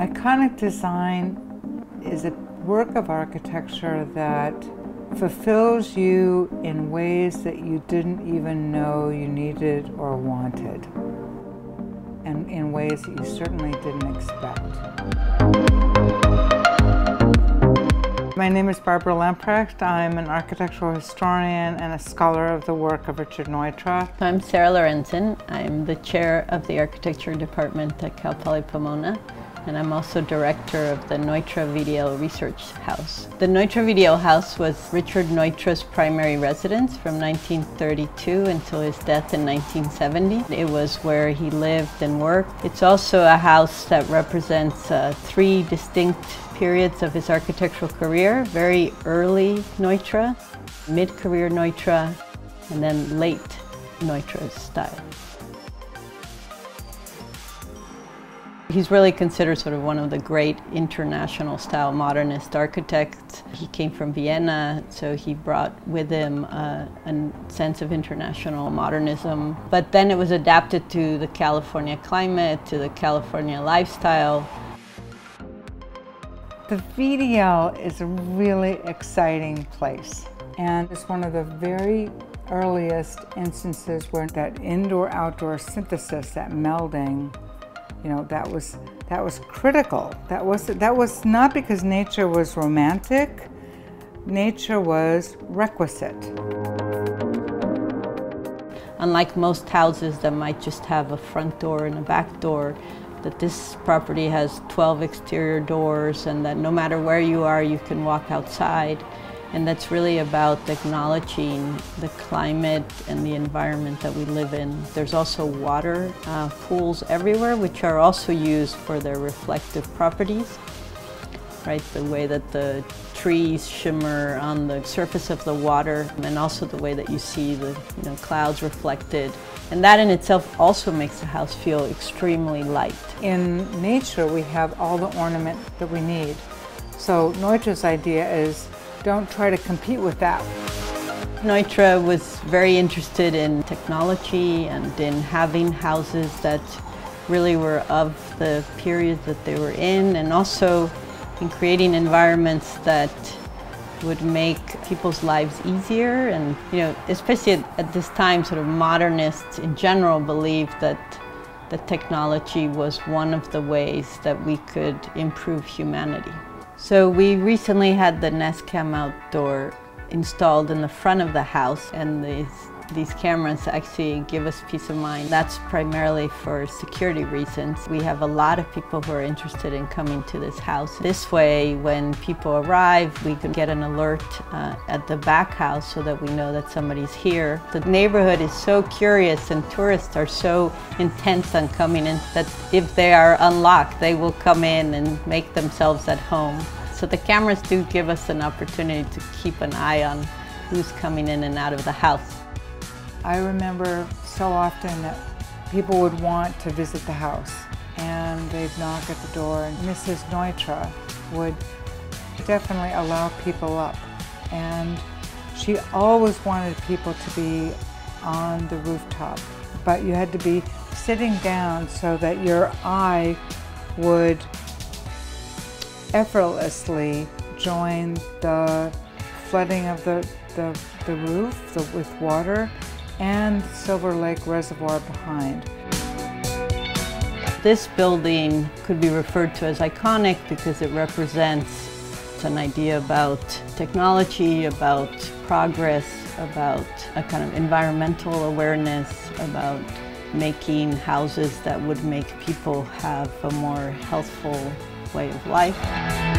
Iconic design is a work of architecture that fulfills you in ways that you didn't even know you needed or wanted, and in ways that you certainly didn't expect. My name is Barbara Lamprecht. I'm an architectural historian and a scholar of the work of Richard Neutra. I'm Sarah Lorenzen. I'm the chair of the architecture department at Cal Poly Pomona. And I'm also director of the Neutra VDL Research House. The Neutra VDL House was Richard Neutra's primary residence from 1932 until his death in 1970. It was where he lived and worked. It's also a house that represents three distinct periods of his architectural career: very early Neutra, mid-career Neutra, and then late Neutra's style. He's really considered sort of one of the great international style modernist architects. He came from Vienna, so he brought with him a sense of international modernism. But then it was adapted to the California climate, to the California lifestyle. The VDL is a really exciting place, and it's one of the very earliest instances where that indoor-outdoor synthesis, that melding, you know, that was critical. That was not because nature was romantic. Nature was requisite. Unlike most houses that might just have a front door and a back door, that this property has 12 exterior doors, and that no matter where you are, you can walk outside. And that's really about acknowledging the climate and the environment that we live in. There's also water pools everywhere, which are also used for their reflective properties, right? The way that the trees shimmer on the surface of the water, and also the way that you see the clouds reflected. And that in itself also makes the house feel extremely light. In nature, we have all the ornament that we need. So Neutra's idea is, don't try to compete with that. Neutra was very interested in technology and in having houses that really were of the period that they were in, and also in creating environments that would make people's lives easier. And especially at this time, sort of modernists in general believed that the technology was one of the ways that we could improve humanity. So we recently had the Nest Cam Outdoor installed in the front of the house, and these cameras actually give us peace of mind. That's primarily for security reasons. We have a lot of people who are interested in coming to this house. This way, when people arrive, we can get an alert at the back house so that we know that somebody's here. The neighborhood is so curious, and tourists are so intent on coming in, that if they are unlocked, they will come in and make themselves at home. So the cameras do give us an opportunity to keep an eye on who's coming in and out of the house. I remember so often that people would want to visit the house, and they'd knock at the door, and Mrs. Neutra would definitely allow people up. And she always wanted people to be on the rooftop, but you had to be sitting down so that your eye would effortlessly join the flooding of the roof with water and Silver Lake Reservoir behind. This building could be referred to as iconic because it represents an idea about technology, about progress, about a kind of environmental awareness, about making houses that would make people have a more healthful way of life.